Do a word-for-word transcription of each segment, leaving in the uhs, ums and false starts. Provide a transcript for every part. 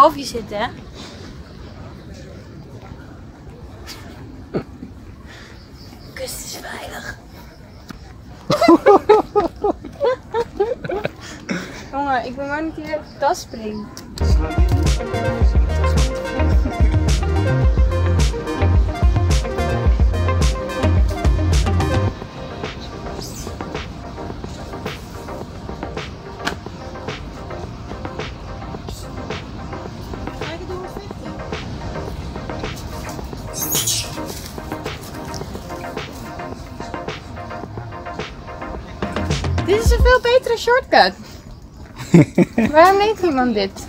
kalfje zitten, hè? De kust is veilig. Jongen, ik ben maar niet hier op de tas springen. Dit is een veel betere shortcut. Waarom neemt niemand dit?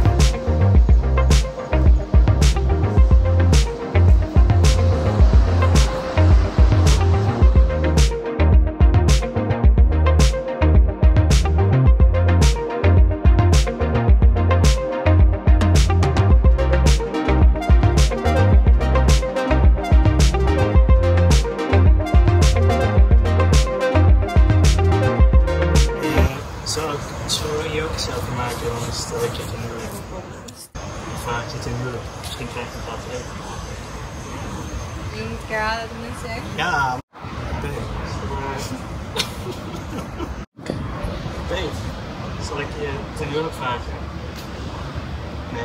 Ja, Dave. Dave, zal ik je ten huwelijk vragen? Nee.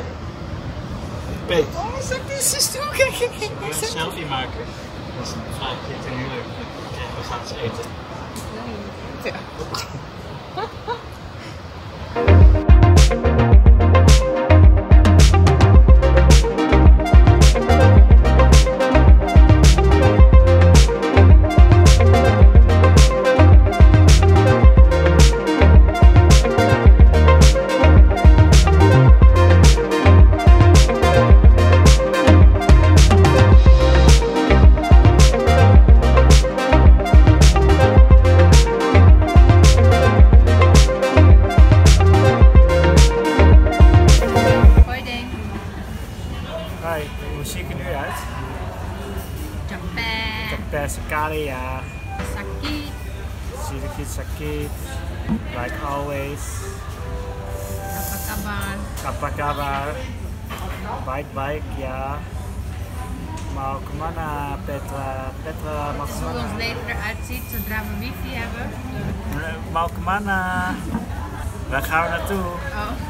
Dave. Oh, zeg dit eens toe, kijk, kijk, kijk. Zullen we een selfie maken? Dan vraag ik je ten huwelijk. Oké, we gaan eens eten. Nee. Ja. Sakalia, Sakit, Sirikit Sakit, like always. Apa kabar? Apa kabar? Baik baik ya. Mau kemana Petra? Petra mau kemana? Zoals ons leven eruit ziet zodra we wifi hebben. Mau kemana? Waar gaan we naartoe? Oh.